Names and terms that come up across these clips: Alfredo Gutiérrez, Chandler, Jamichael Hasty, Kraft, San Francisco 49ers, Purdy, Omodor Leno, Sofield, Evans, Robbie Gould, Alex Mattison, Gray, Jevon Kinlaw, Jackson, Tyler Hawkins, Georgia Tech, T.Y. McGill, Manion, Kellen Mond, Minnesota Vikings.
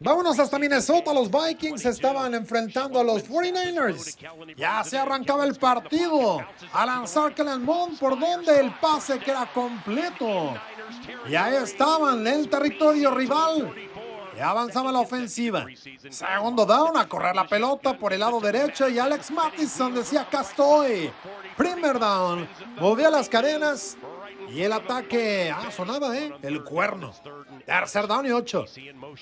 Vámonos hasta Minnesota. Los Vikings estaban enfrentando a los 49ers. Ya se arrancaba el partido. A lanzar Kellen Mond, por donde el pase queda completo. Y ahí estaban en el territorio rival. Y avanzaba la ofensiva. Segundo down, a correr la pelota por el lado derecho. Y Alex Mattison decía, acá estoy. Primer down. Movía las cadenas. Y el ataque, sonaba, el cuerno. Tercer down y 8.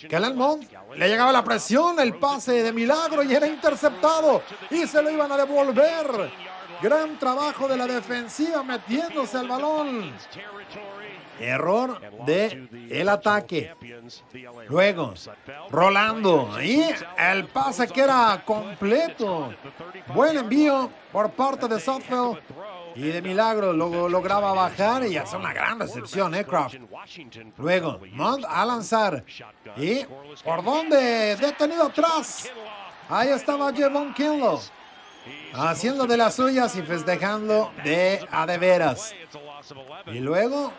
Kellen Mond, le llegaba la presión, el pase de milagro y era interceptado. Y se lo iban a devolver. Gran trabajo de la defensiva metiéndose al balón. Error del ataque. Luego, rolando. Y el pase que era completo. Buen envío por parte de Sofield. Y de milagro lograba bajar y hacer una gran recepción, Kraft. Luego, Mond a lanzar. Y por donde detenido atrás. Ahí estaba Jevon Kinlaw. Haciendo de las suyas y festejando de a de veras. Y luego,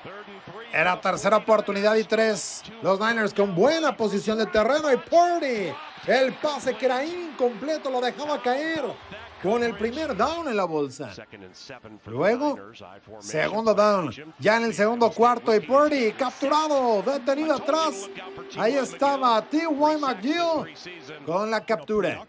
era tercera oportunidad y 3. Los Niners con buena posición de terreno y Purdy. El pase que era incompleto lo dejaba caer. Con el primer down en la bolsa. Luego, segundo down. Ya en el segundo cuarto y Purdy capturado, detenido atrás. Ahí estaba T.Y. McGill con la captura.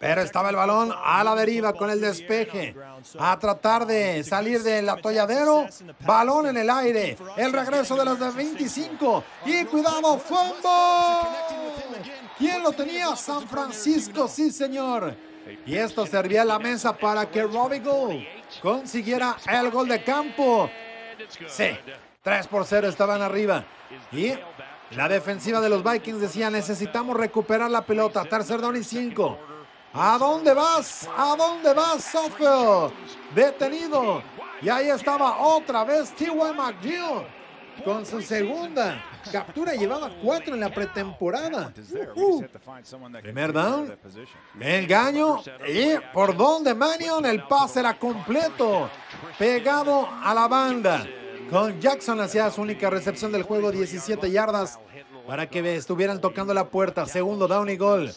Pero estaba el balón a la deriva con el despeje. A tratar de salir del atolladero. Balón en el aire. El regreso de los de 25. Y cuidado, fumble. ¿Quién lo tenía? San Francisco, sí señor. Y esto servía la mesa para que Robbie Gould consiguiera el gol de campo. Sí, 3-0 estaban arriba. Y la defensiva de los Vikings decía, necesitamos recuperar la pelota. Tercer down y 5. ¿A dónde vas? ¿A dónde vas, Sofield? Detenido. Y ahí estaba otra vez T.Y. McGill con su segunda captura. Llevaba 4 en la pretemporada. Primer down. Engaño. Y por donde Manion, el pase era completo. Pegado a la banda. Con Jackson hacía su única recepción del juego. 17 yardas para que estuvieran tocando la puerta. Segundo down y gol.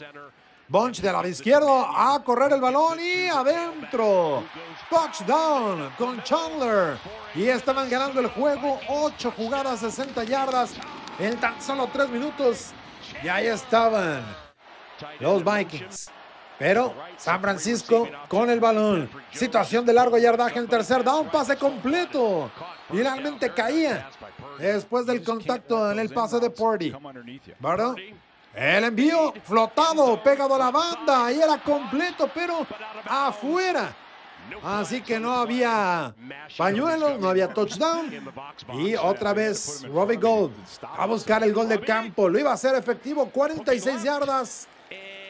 Bunch de lado izquierdo a correr el balón y adentro. Touchdown con Chandler. Y estaban ganando el juego. 8 jugadas, 60 yardas en tan solo 3 minutos. Y ahí estaban los Vikings. Pero San Francisco con el balón. Situación de largo yardaje en tercer down. Pase completo. Y realmente caía después del contacto en el pase de Purdy. ¿Verdad? El envío flotado, pegado a la banda, y era completo, pero afuera. Así que no había pañuelos, no había touchdown. Y otra vez Robbie Gould a buscar el gol de campo. Lo iba a hacer efectivo, 46 yardas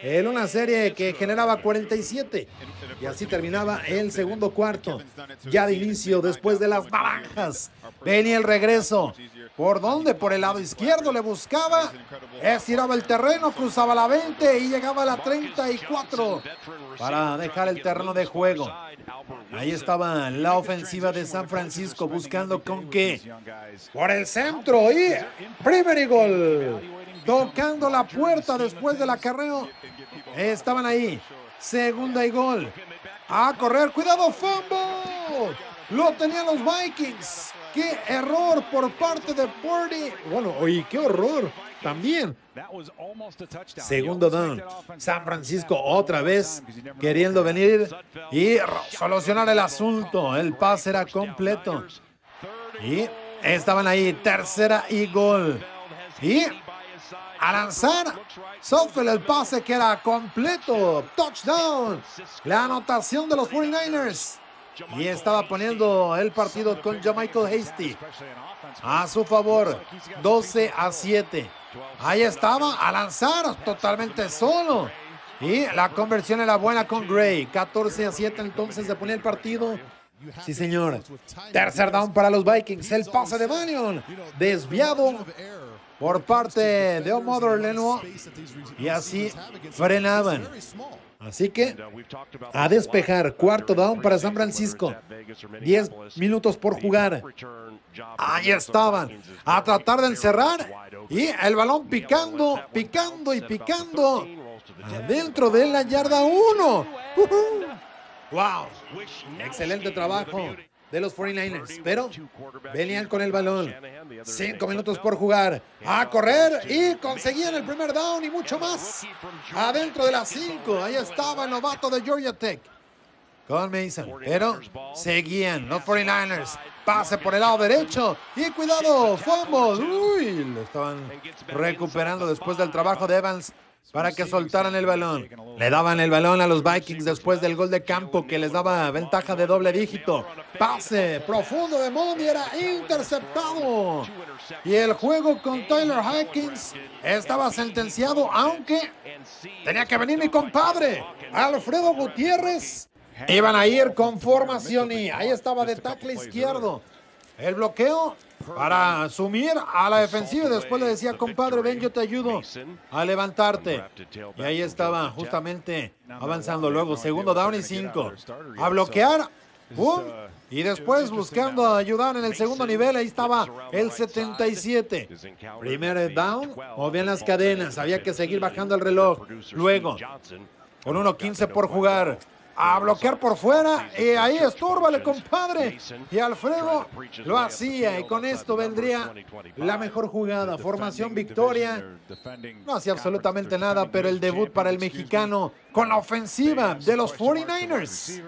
en una serie que generaba 47. Y así terminaba el segundo cuarto. Ya de inicio, después de las naranjas, venía el regreso. ¿Por dónde? Por el lado izquierdo le buscaba, estiraba el terreno, cruzaba la 20 y llegaba a la 34 para dejar el terreno de juego. Ahí estaba la ofensiva de San Francisco buscando con qué. Por el centro y primer gol. Tocando la puerta después del acarreo. Estaban ahí. Segunda y gol. A correr. ¡Cuidado, fumble! Lo tenían los Vikings. ¡Qué error por parte de Purdy! Bueno, oye, qué horror también. Segundo down. San Francisco otra vez queriendo venir y solucionar el asunto. El pase era completo. Y estaban ahí. Tercera y gol. Y a lanzar. Sofield, el pase que era completo. Touchdown. La anotación de los 49ers. Y estaba poniendo el partido con Jamichael Hasty a su favor, 12-7. Ahí estaba a lanzar totalmente solo. Y la conversión era buena con Gray, 14-7. Entonces se ponía el partido. Sí, señor. Tercer down para los Vikings. El pase de Manion, desviado por parte de Omodor Leno y así frenaban. Así que a despejar, cuarto down para San Francisco, 10 minutos por jugar. Ahí estaban, a tratar de encerrar y el balón picando, picando y picando adentro de la yarda 1. ¡Wow! Excelente trabajo de los 49ers, pero venían con el balón. 5 minutos por jugar. A correr y conseguían el primer down y mucho más. Adentro de las 5. Ahí estaba el novato de Georgia Tech con Mason, pero seguían los 49ers. Pase por el lado derecho y cuidado, fumble. Uy, lo estaban recuperando después del trabajo de Evans para que soltaran el balón. Le daban el balón a los Vikings después del gol de campo que les daba ventaja de doble dígito. Pase profundo de Mond y era interceptado. Y el juego con Tyler Hawkins estaba sentenciado, aunque tenía que venir mi compadre, Alfredo Gutiérrez. Iban a ir con formación y ahí estaba de tackle izquierdo. El bloqueo para asumir a la defensiva. Después le decía, compadre, ven, yo te ayudo a levantarte. Y ahí estaba justamente avanzando. Luego, segundo down y 5. A bloquear. ¡Bum! Y después buscando ayudar en el segundo nivel. Ahí estaba el 77. Primer down. Movían las cadenas. Había que seguir bajando el reloj. Luego, con 1:15 por jugar. A bloquear por fuera, y ahí estúrbale, compadre. Y Alfredo lo hacía, y con esto vendría la mejor jugada. Formación victoria. No hacía absolutamente nada, pero el debut para el mexicano con la ofensiva de los 49ers.